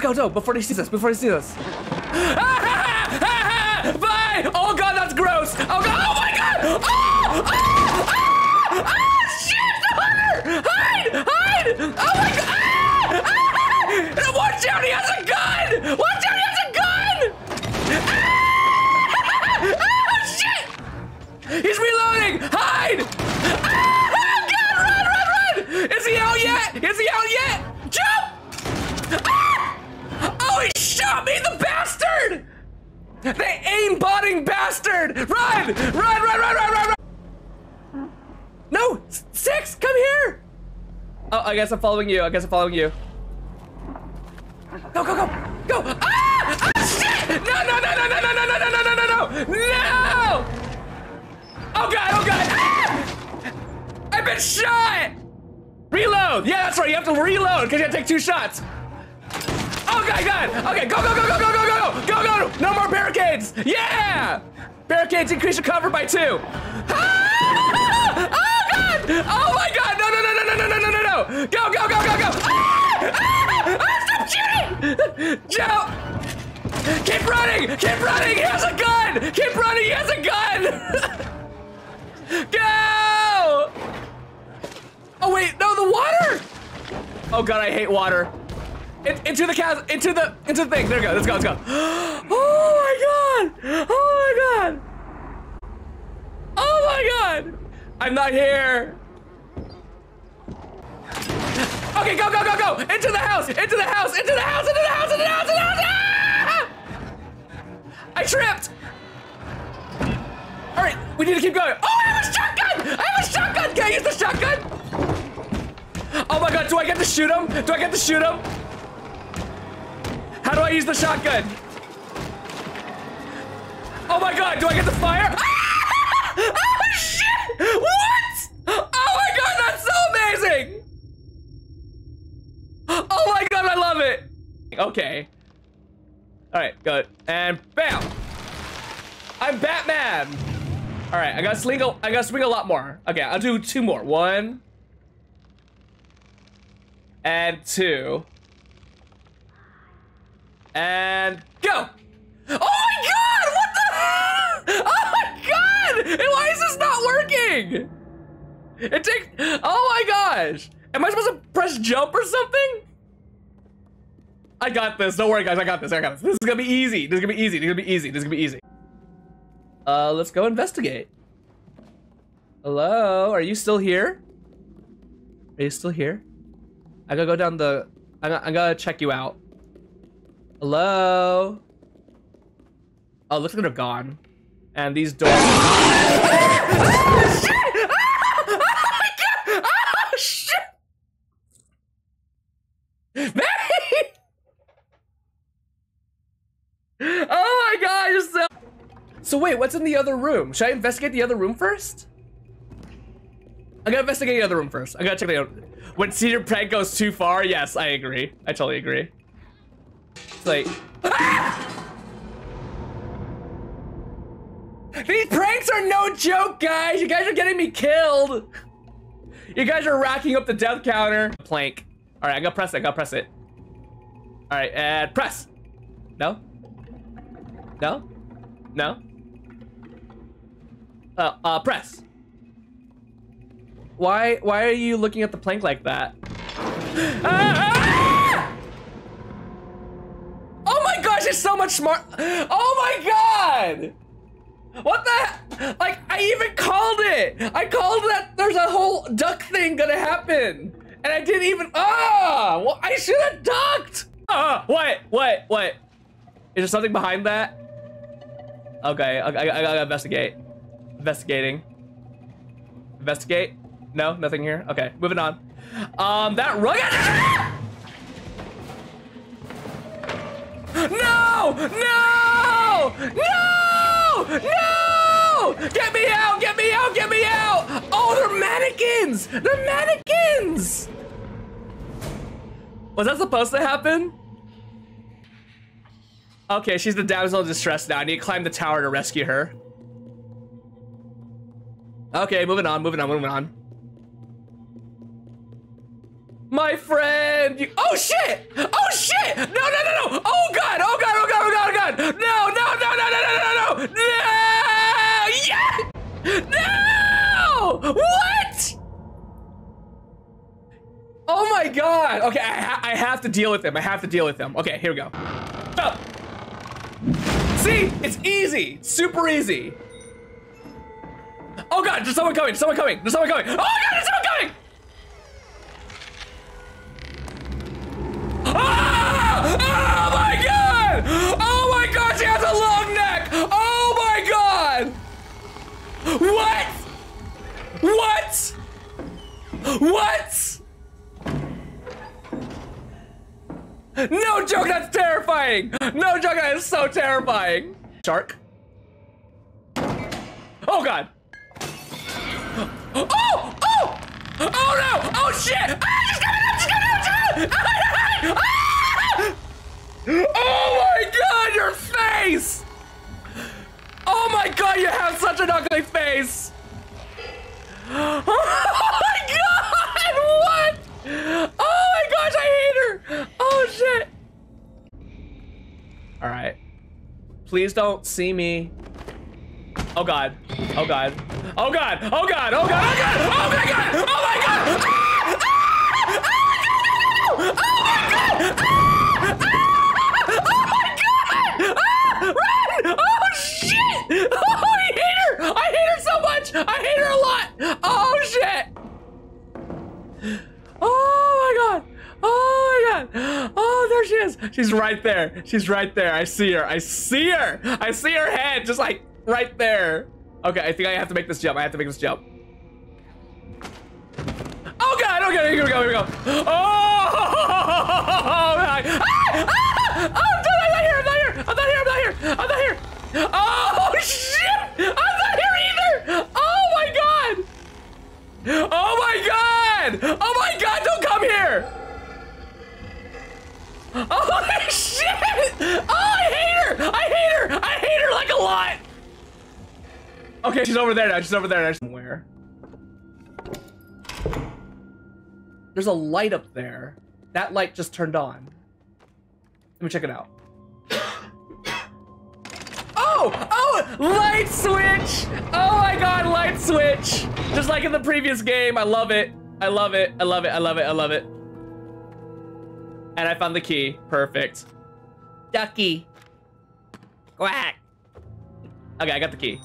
Go, go, before he sees us, Bye! Oh god, that's gross! Oh god, oh my god! Shit! Hide! Hide! Oh my god! Watch out, he has a gun! Watch out, he has a gun! Shit! He's reloading! Hide! God, run, run, run! Is he out yet? Jump! Oh, he shot me, the bastard! The aimbotting bastard! Run! Run! No! Six, come here! Oh, I guess I'm following you. Go, go! Ah! Shit! No! Oh god! Ah! I've been shot! Reload! Yeah, that's right. You have to reload because you have to take two shots. Oh god, Okay, go! No more barricades! Yeah! Barricades increase your cover by 2. Ah! Oh god! Oh my god! No! Go! Ah! Stop shooting! Joe! Keep running! He has a gun! Go! Oh wait, no, the water! Oh god, I hate water. Into the chasm, into the thing. There we go. Let's go. Oh my god! I'm not here. Okay, go! Into the house! I tripped! Alright, we need to keep going. Oh, I have a shotgun! Can I use the shotgun? Oh my god, do I get to shoot him? How do I use the shotgun? Oh my god, do I get the fire? Ah! Oh shit! What? Oh my god, that's so amazing! Oh my god, I love it! Okay. Alright, go. And bam! I'm Batman! Alright, I gotta swing a lot more. Okay, I'll do 2 more. 1 and 2. And go! Oh my god! What the hell? Oh my god! And why is this not working? It takes... Oh my gosh! Am I supposed to press jump or something? I got this. Don't worry, guys. I got this. This is gonna be easy. Let's go investigate. Hello? Are you still here? I gotta go down the... I gotta check you out. Hello? Oh, looks like they're gone. And these doors. Oh, shit! Oh, my god! Oh, shit! Man! Oh, my god! You're so... So, wait, what's in the other room? Should I investigate the other room first? I gotta investigate the other room first. I gotta check the other... When Cedar Prank goes too far, yes, I agree. I totally agree. It's like, ah! These pranks are no joke, guys. You guys are getting me killed. You guys are racking up the death counter. Plank. All right, I gotta press it. All right, and press. No. No. Press. Why are you looking at the plank like that? Oh my gosh, it's so much smart. Oh my god! What the? Like, I even called it. I called that there's a whole duck thing gonna happen, and I didn't even. Ah! Well, I should have ducked. What? Is there something behind that? Okay, I gotta investigate. Investigate. No, nothing here. Okay, moving on. That rug. No! Get me out! Oh, they're mannequins! Was that supposed to happen? Okay, she's the damsel in distress now. I need to climb the tower to rescue her. Okay, moving on. My friend, you... Oh shit! No! God. Okay, I have to deal with him. I have to deal with him. Okay, here we go. Up. See, it's easy, super easy. Oh God, there's someone coming, someone coming, there's someone coming. Oh God, there's someone coming! Ah! Oh my God! Oh my God, she has a long neck! Oh my God! What? What? What? No joke, that's terrifying! No joke, that is so terrifying! Shark? Oh God! Oh! Oh! Oh no! Oh shit! Ah, she's coming up! She's coming up! She's coming up! Ah! Oh my God, your face! Oh my God, you have such an ugly face! Oh my God! What? Oh my gosh, I hate her! Oh shit! All right. Please don't see me. Oh God! Oh God! Oh God! Oh God! Oh God! Oh God! Oh my God! Oh my God! Ah! Ah! Ah! No, no, no, no! Oh my God! Ah! Ah! Oh my God! Ah! Run! Oh shit! Oh, I hate her! I hate her so much! I hate her a lot! Oh shit! Oh my God! Oh my God! Oh, there she is! She's right there! She's right there! I see her! I see her! I see her head just like right there. Okay, I think I have to make this jump. I have to make this jump. Oh God! Okay, here we go, here we go. Oh! God. Ah! Ah! Oh, I'm not here! I'm not here! I'm not here! I'm not here! I'm not here! Oh shit! I'm not here either! Oh my God! Oh my God! Oh my God! Don't come here! Oh shit! Oh, I hate her! I hate her! I hate her like a lot! Okay, she's over there now. She's over there now. Where? There's a light up there. That light just turned on. Let me check it out. Oh! Oh! Light switch! Oh my God, light switch! Just like in the previous game. I love it. I love it. I love it. I love it. I love it. And I found the key. Perfect. Ducky. Quack. Okay, I got the key.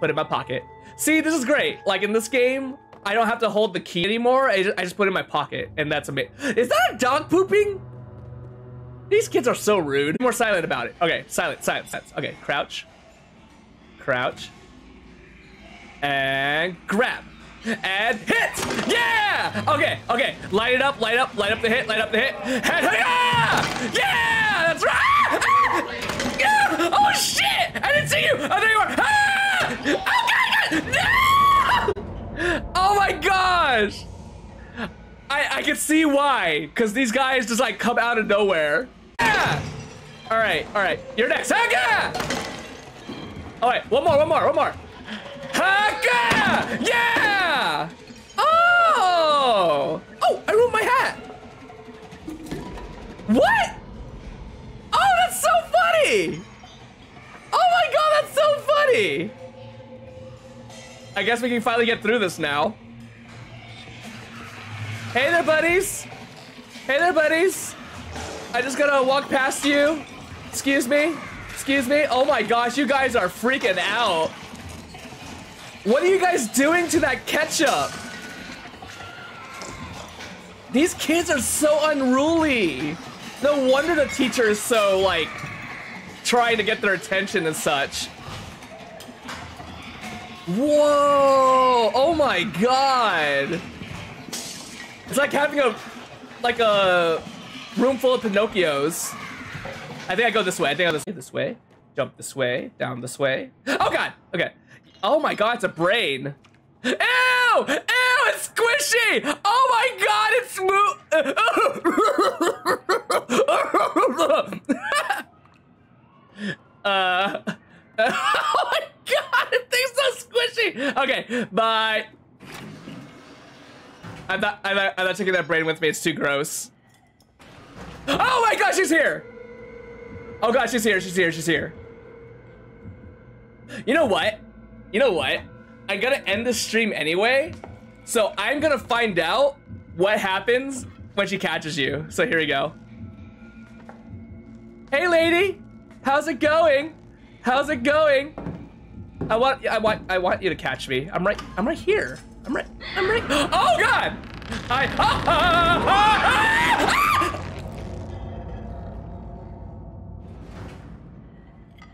Put it in my pocket. See, this is great. Like in this game, I don't have to hold the key anymore. I just put it in my pocket, and that's amazing. Is that a dog pooping? These kids are so rude. More silent about it. Okay, silent, silent, silence. Okay, crouch, crouch, and grab, and hit. Yeah. Okay, okay. Light it up, light up, light up the hit, light up the hit. Head, yeah! Yeah, that's right. Ah! Yeah! Oh shit! I didn't see you. Oh, there you are. Ah! Oh, God, no! Oh my gosh! I can see why, cause these guys just like come out of nowhere. Yeah! All right, you're next. Haka! All right, one more, one more, one more. Haka! Yeah! Oh! Oh, I ruined my hat. What? Oh, that's so funny! Oh my God, that's so funny! I guess we can finally get through this now. Hey there, buddies. Hey there, buddies. I just gotta walk past you. Excuse me. Excuse me. Oh my gosh, you guys are freaking out. What are you guys doing to that ketchup? These kids are so unruly. No wonder the teacher is so like trying to get their attention and such. Whoa! Oh my God! It's like having a room full of Pinocchios. I think I go this way. I think I go this way. Jump this way. Down this way. Oh God! Okay. Oh my God! It's a brain. Ew! Ew! It's squishy! Oh my God! It's smooth. Oh my God, it thing's so squishy. Okay, bye. I'm not taking that brain with me. It's too gross. Oh my God, she's here. Oh God, she's here. She's here. She's here. You know what? You know what? I'm gonna end the stream anyway, so I'm gonna find out what happens when she catches you. So here we go. Hey lady, how's it going? How's it going? I want you to catch me. I'm right here. I'm right. Oh God! I. Oh, oh, oh, oh.